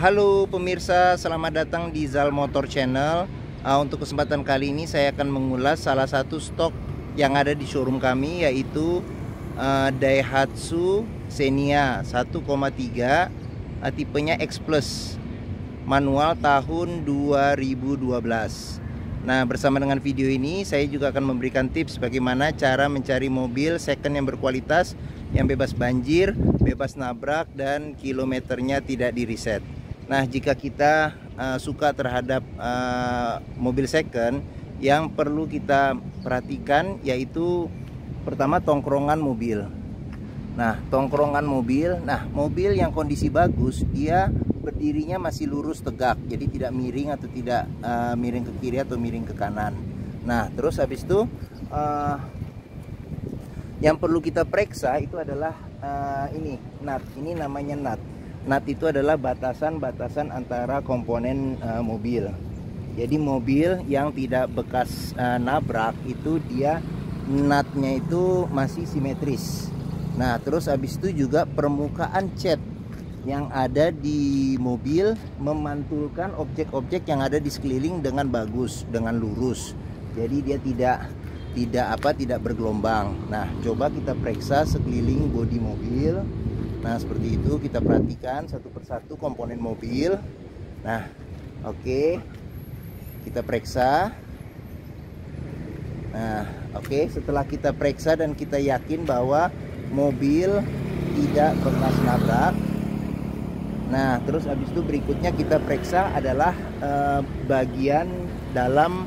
Halo pemirsa, selamat datang di Zal Motor Channel. Untuk kesempatan kali ini saya akan mengulas salah satu stok yang ada di showroom kami, yaitu Daihatsu Xenia 1,3, tipenya X Plus, manual tahun 2012. Nah, bersama dengan video ini saya juga akan memberikan tips bagaimana cara mencari mobil second yang berkualitas, yang bebas banjir, bebas nabrak, dan kilometernya tidak diriset. Nah, jika kita suka terhadap mobil second, yang perlu kita perhatikan yaitu pertama tongkrongan mobil. Nah, tongkrongan mobil, nah mobil yang kondisi bagus dia berdirinya masih lurus tegak, jadi tidak miring atau tidak miring ke kiri atau miring ke kanan. Nah, terus habis itu yang perlu kita periksa itu adalah ini nut. Ini namanya nut. Nut itu adalah batasan-batasan antara komponen mobil. Jadi mobil yang tidak bekas nabrak itu dia nutnya itu masih simetris. Nah, terus habis itu juga permukaan cat yang ada di mobil memantulkan objek-objek yang ada di sekeliling dengan bagus, dengan lurus. Jadi dia tidak bergelombang. Nah, coba kita periksa sekeliling bodi mobil. Nah, seperti itu kita perhatikan satu persatu komponen mobil. Nah, oke. Kita periksa. Nah, oke, setelah kita periksa dan kita yakin bahwa mobil tidak pernah nabrak. Nah, terus habis itu berikutnya kita periksa adalah bagian dalam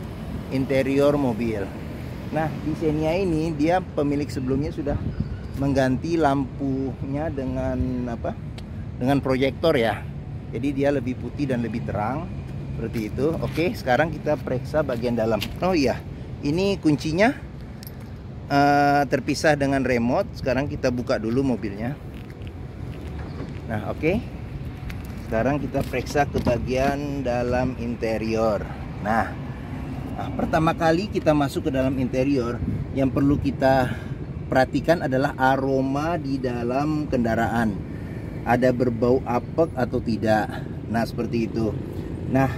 interior mobil. Nah, di Xenia ini dia pemilik sebelumnya sudah mengganti lampunya dengan apa? Dengan proyektor ya. Jadi dia lebih putih dan lebih terang seperti itu. Oke, sekarang kita periksa bagian dalam. Oh iya, ini kuncinya terpisah dengan remote. Sekarang kita buka dulu mobilnya. Nah, oke. Sekarang kita periksa ke bagian dalam interior. Nah, pertama kali kita masuk ke dalam interior, yang perlu kita perhatikan adalah aroma di dalam kendaraan. Ada berbau apek atau tidak. Nah, seperti itu. Nah,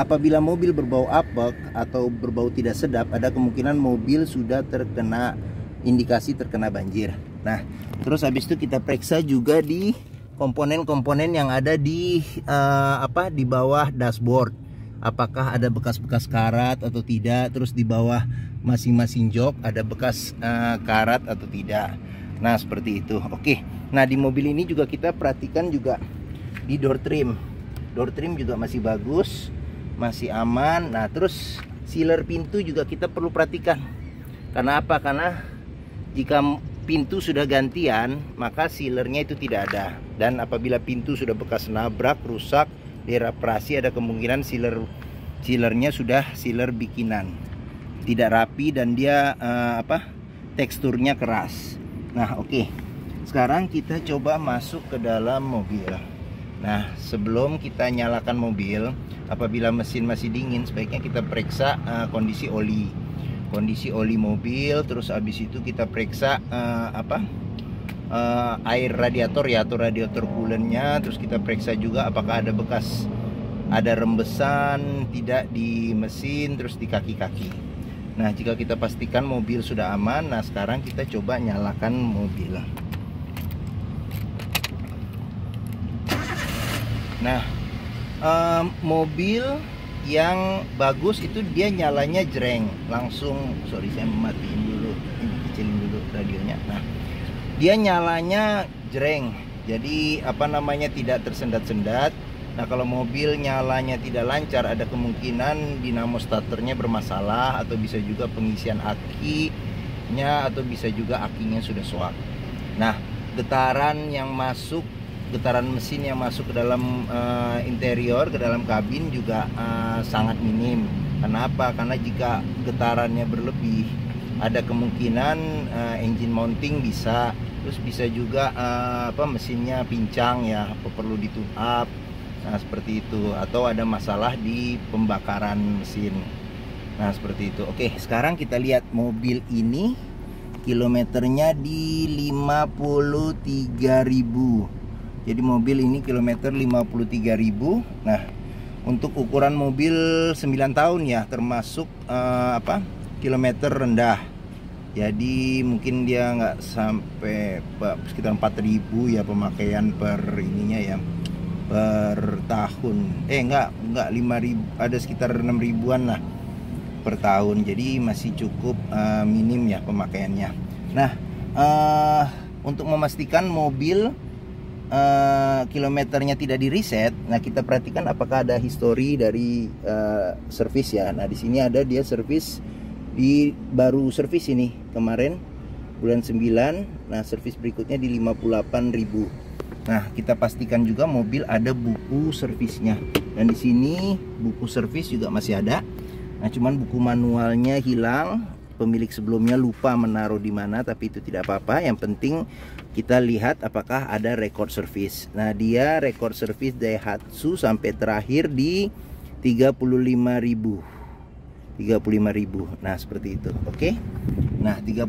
apabila mobil berbau apek atau berbau tidak sedap, ada kemungkinan mobil sudah terkena indikasi terkena banjir. Nah, terus habis itu kita periksa juga di komponen-komponen yang ada di di bawah dashboard. Apakah ada bekas-bekas karat atau tidak. Terus di bawah masing-masing jok ada bekas karat atau tidak. Nah, seperti itu. Oke. Nah, di mobil ini juga kita perhatikan juga di door trim. Door trim juga masih bagus, masih aman. Nah, terus sealer pintu juga kita perlu perhatikan. Karena apa? Karena jika pintu sudah gantian, maka sealernya itu tidak ada. Dan apabila pintu sudah bekas nabrak, rusak, direparasi, ada kemungkinan sealernya sudah sealer bikinan, tidak rapi, dan dia teksturnya keras. Nah, oke. Sekarang kita coba masuk ke dalam mobil. Nah, sebelum kita nyalakan mobil, apabila mesin masih dingin, sebaiknya kita periksa kondisi oli mobil. Terus habis itu kita periksa air radiator ya, atau radiator coolant-nya. Terus kita periksa juga apakah ada bekas, ada rembesan tidak di mesin, terus di kaki-kaki. Nah, jika kita pastikan mobil sudah aman, nah sekarang kita coba nyalakan mobil. Nah, mobil yang bagus itu dia nyalanya jreng langsung. Sorry, saya matiin dulu, ini kecilin dulu radionya. Nah, dia nyalanya jreng, jadi tidak tersendat-sendat. Nah, kalau mobil nyalanya tidak lancar, ada kemungkinan dinamo starternya bermasalah, atau bisa juga pengisian akinya, atau bisa juga akinya sudah soak. Nah, getaran mesin yang masuk ke dalam interior, ke dalam kabin juga sangat minim. Kenapa? Karena jika getarannya berlebih, ada kemungkinan engine mounting bisa, terus bisa juga mesinnya pincang ya, perlu di tune up. Nah, seperti itu, atau ada masalah di pembakaran mesin. Nah, seperti itu. Oke, sekarang kita lihat mobil ini kilometernya di 53.000. Jadi mobil ini kilometer 53.000. Nah, untuk ukuran mobil 9 tahun ya, termasuk kilometer rendah. Jadi mungkin dia nggak sampai sekitar 4.000 ya pemakaian per ininya ya, per tahun. Enggak 5.000, ada sekitar 6.000-an lah per tahun. Jadi masih cukup minim ya pemakaiannya. Nah, untuk memastikan mobil kilometernya tidak di reset, nah kita perhatikan apakah ada histori dari servis ya. Nah di sini ada dia servis, di baru servis ini kemarin bulan 9. Nah servis berikutnya di 58.000. Nah kita pastikan juga mobil ada buku servisnya, dan di sini buku servis juga masih ada. Nah cuman buku manualnya hilang, pemilik sebelumnya lupa menaruh di mana, tapi itu tidak apa-apa. Yang penting kita lihat apakah ada record service. Nah, dia record service Daihatsu sampai terakhir di 35.000. 35.000. Nah, seperti itu. Oke. Nah, 35.000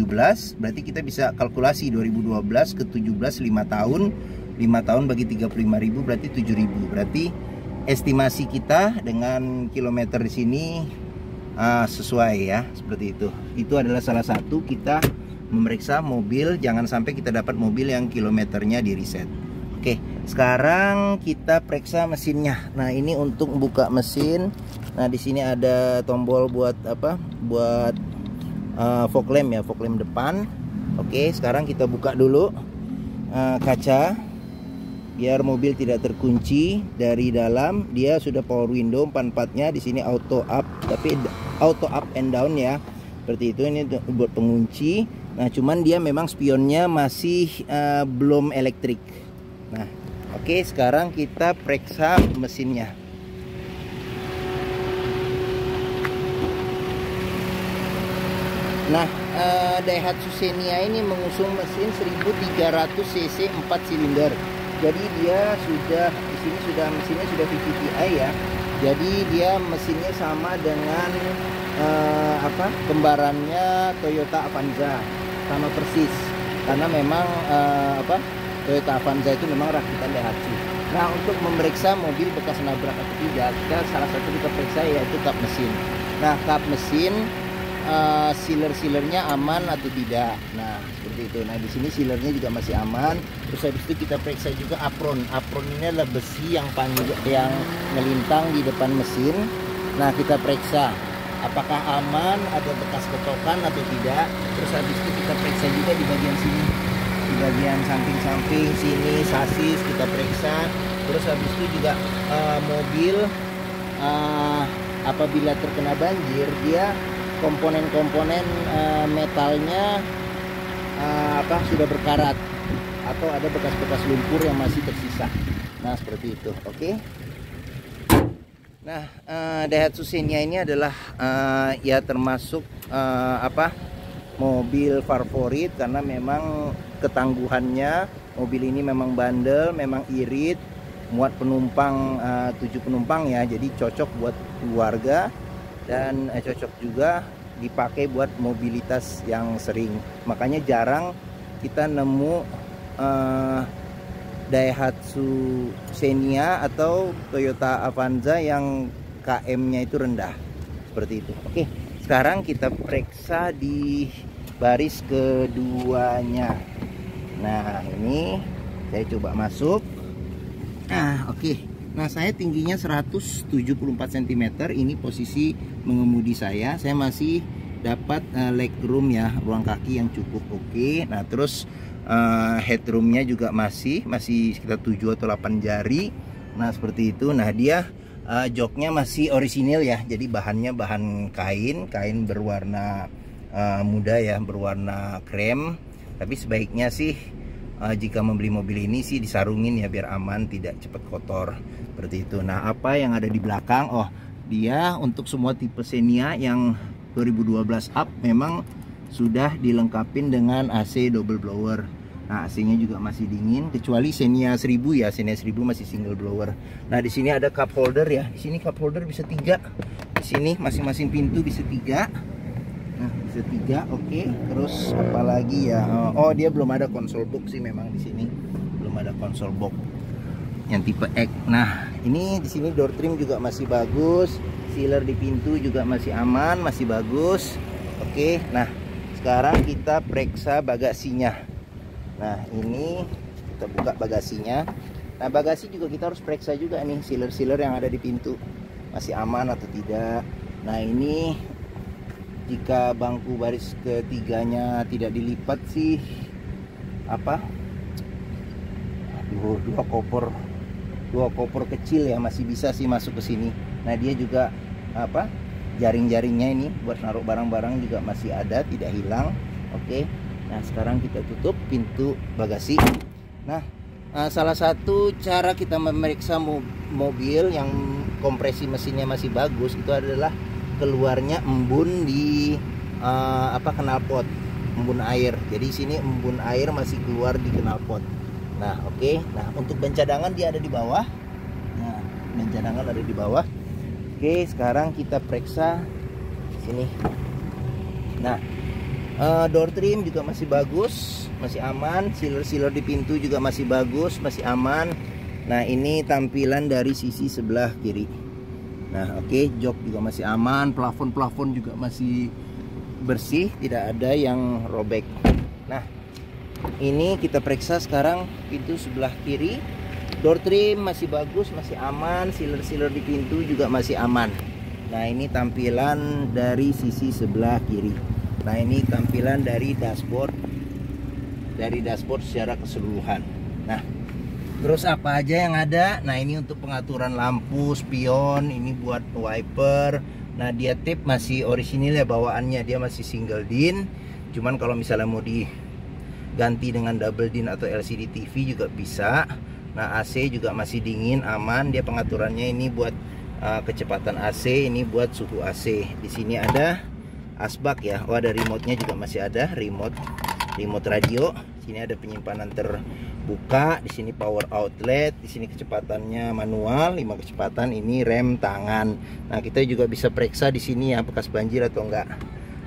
2017, berarti kita bisa kalkulasi 2012 ke 17 5 tahun. 5 tahun bagi 35.000 berarti 7.000. Berarti estimasi kita dengan kilometer di sini sesuai ya, seperti itu. Itu adalah salah satu kita memeriksa mobil, jangan sampai kita dapat mobil yang kilometernya di reset. Oke, sekarang kita periksa mesinnya. Nah, ini untuk buka mesin. Nah, di sini ada tombol buat apa? Buat fog lamp ya, fog lamp depan. Oke, sekarang kita buka dulu kaca biar mobil tidak terkunci dari dalam. Dia sudah power window 4x4-nya, di sini auto up, tapi auto up and down ya, seperti itu. Ini buat pengunci. Nah cuman dia memang spionnya masih belum elektrik. Nah oke, sekarang kita periksa mesinnya. Nah Daihatsu Xenia ini mengusung mesin 1300 cc 4 silinder. Jadi dia sudah di sini, sudah mesinnya sudah VVT-i ya. Jadi dia mesinnya sama dengan kembarannya Toyota Avanza, sama persis. Karena memang Toyota Avanza itu memang rakitan Daihatsu. Nah, untuk memeriksa mobil bekas nabrak atau tidak, salah satu kita periksa yaitu kap mesin. Nah, kap mesin sealer-sealernya aman atau tidak. Nah, seperti itu. Nah, di sini sealernya juga masih aman. Terus habis itu kita periksa juga apron. Apron ini adalah besi yang panjang yang melintang di depan mesin. Nah, kita periksa apakah aman, ada bekas kotokan atau tidak. Terus habis itu kita periksa juga di bagian sini, di bagian samping-samping sini, sasis kita periksa. Terus habis itu juga mobil apabila terkena banjir, dia komponen-komponen metalnya sudah berkarat atau ada bekas-bekas lumpur yang masih tersisa. Nah seperti itu. Oke. Nah Daihatsu Xenia ini adalah ya termasuk mobil favorit, karena memang ketangguhannya mobil ini memang bandel, memang irit, muat penumpang 7 penumpang ya. Jadi cocok buat keluarga, dan cocok juga dipakai buat mobilitas yang sering. Makanya jarang kita nemu Daihatsu Xenia atau Toyota Avanza yang KM-nya itu rendah, seperti itu. Oke, sekarang kita periksa di baris keduanya. Nah ini saya coba masuk. Nah oke. Nah saya tingginya 174 cm, ini posisi mengemudi saya masih dapat legroom ya, ruang kaki yang cukup oke. Nah terus headroomnya juga masih sekitar 7 atau 8 jari. Nah seperti itu. Nah dia joknya masih orisinil ya, jadi bahannya bahan kain berwarna muda ya, berwarna krem. Tapi sebaiknya sih jika membeli mobil ini sih disarungin ya, biar aman, tidak cepat kotor, seperti itu. Nah apa yang ada di belakang, oh dia untuk semua tipe Xenia yang 2012 up memang sudah dilengkapi dengan AC double blower. Nah AC nya juga masih dingin, kecuali Xenia 1000 ya, Xenia 1000 masih single blower. Nah di sini ada cup holder ya, di sini cup holder bisa 3, di sini masing-masing pintu bisa 3. Nah, bisa 3, oke. Terus apalagi ya? Oh, dia belum ada konsol box sih memang di sini. Belum ada konsol box yang tipe X. Nah, ini di sini door trim juga masih bagus, sealer di pintu juga masih aman, masih bagus. Oke, nah sekarang kita periksa bagasinya. Nah, ini kita buka bagasinya. Nah, bagasi juga kita harus periksa juga nih, sealer-sealer yang ada di pintu masih aman atau tidak. Nah, ini jika bangku baris ketiganya tidak dilipat sih apa? Aduh, dua koper kecil ya masih bisa sih masuk ke sini. Nah, dia juga apa? Jaring-jaringnya ini buat naruh barang-barang juga masih ada, tidak hilang. Oke. Nah, sekarang kita tutup pintu bagasi. Nah, salah satu cara kita memeriksa mobil yang kompresi mesinnya masih bagus itu adalah keluarnya embun di knalpot, embun air. Jadi sini embun air masih keluar di knalpot. Nah, oke. Nah, untuk ban cadangan dia ada di bawah. Nah, ban cadangan ada di bawah. Oke, sekarang kita periksa sini. Nah, door trim juga masih bagus, masih aman. Sealer-sealer di pintu juga masih bagus, masih aman. Nah, ini tampilan dari sisi sebelah kiri. Nah, oke, jok juga masih aman, plafon-plafon juga masih bersih, tidak ada yang robek. Nah, ini kita periksa sekarang pintu sebelah kiri. Door trim masih bagus, masih aman. Sealer-sealer di pintu juga masih aman. Nah, ini tampilan dari sisi sebelah kiri. Nah, ini tampilan dari dashboard. Dari dashboard secara keseluruhan. Nah, terus apa aja yang ada? Nah, ini untuk pengaturan lampu, spion, ini buat wiper. Nah, dia tip masih orisinil ya bawaannya. Dia masih single din. Cuman kalau misalnya mau diganti dengan double din atau LCD TV juga bisa. Nah, AC juga masih dingin, aman. Dia pengaturannya ini buat kecepatan AC, ini buat suhu AC. Di sini ada asbak ya. Oh, ada remote-nya juga masih ada, remote radio. Di sini ada penyimpanan terbuka, di sini power outlet, di sini kecepatannya manual, 5 kecepatan, ini rem tangan. Nah, kita juga bisa periksa di sini ya bekas banjir atau enggak.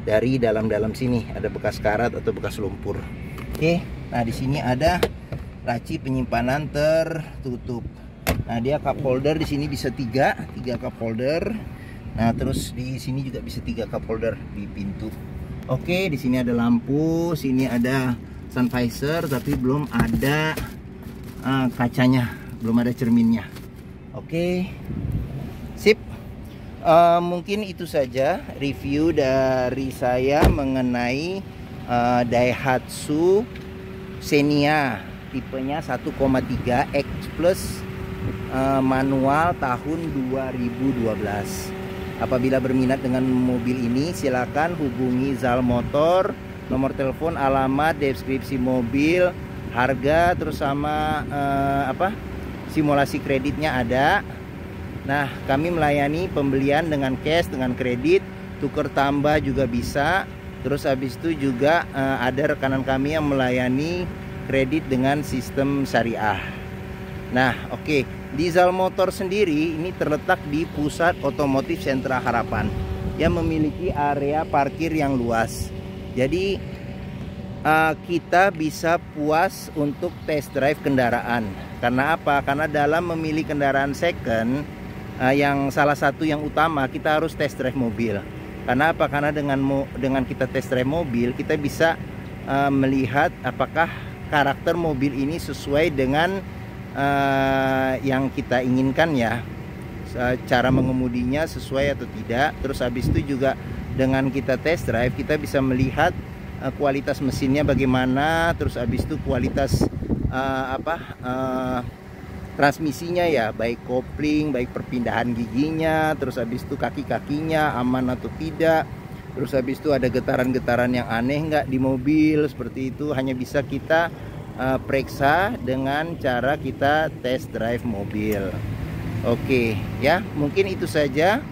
Dari dalam-dalam sini ada bekas karat atau bekas lumpur. Oke. Nah, di sini ada laci penyimpanan tertutup. Nah, dia cup holder di sini bisa tiga cup holder. Nah, terus di sini juga bisa 3 cup holder di pintu. Oke, di sini ada lampu, sini ada sun visor, tapi belum ada kacanya, belum ada cerminnya. Oke, sip. Mungkin itu saja review dari saya mengenai Daihatsu Xenia. Tipenya 1,3 X Plus manual tahun 2012. Apabila berminat dengan mobil ini, silakan hubungi Zal Motor, nomor telepon, alamat, deskripsi mobil, harga, terus sama simulasi kreditnya ada. Nah, kami melayani pembelian dengan cash, dengan kredit, tukar tambah juga bisa. Terus habis itu juga ada rekanan kami yang melayani kredit dengan sistem syariah. Nah, oke. Di Zal Motor sendiri ini terletak di Pusat Otomotif Sentra Harapan yang memiliki area parkir yang luas. Jadi kita bisa puas untuk test drive kendaraan. Karena apa? Karena dalam memilih kendaraan second yang salah satu yang utama kita harus test drive mobil. Karena apa? Karena dengan kita test drive mobil kita bisa melihat apakah karakter mobil ini sesuai dengan yang kita inginkan ya, cara mengemudinya sesuai atau tidak. Terus habis itu juga dengan kita test drive kita bisa melihat kualitas mesinnya bagaimana. Terus habis itu kualitas transmisinya ya, baik kopling, baik perpindahan giginya. Terus habis itu kaki-kakinya aman atau tidak. Terus habis itu ada getaran-getaran yang aneh nggak di mobil, seperti itu hanya bisa kita periksa dengan cara kita test drive mobil. Oke, ya mungkin itu saja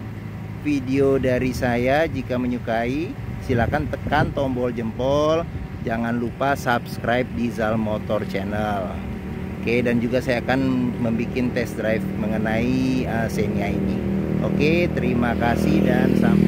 video dari saya. Jika menyukai silakan tekan tombol jempol. Jangan lupa subscribe di Zal Motor Channel. Oke, dan juga saya akan membuat test drive mengenai Xenia ini. Oke, terima kasih dan sampai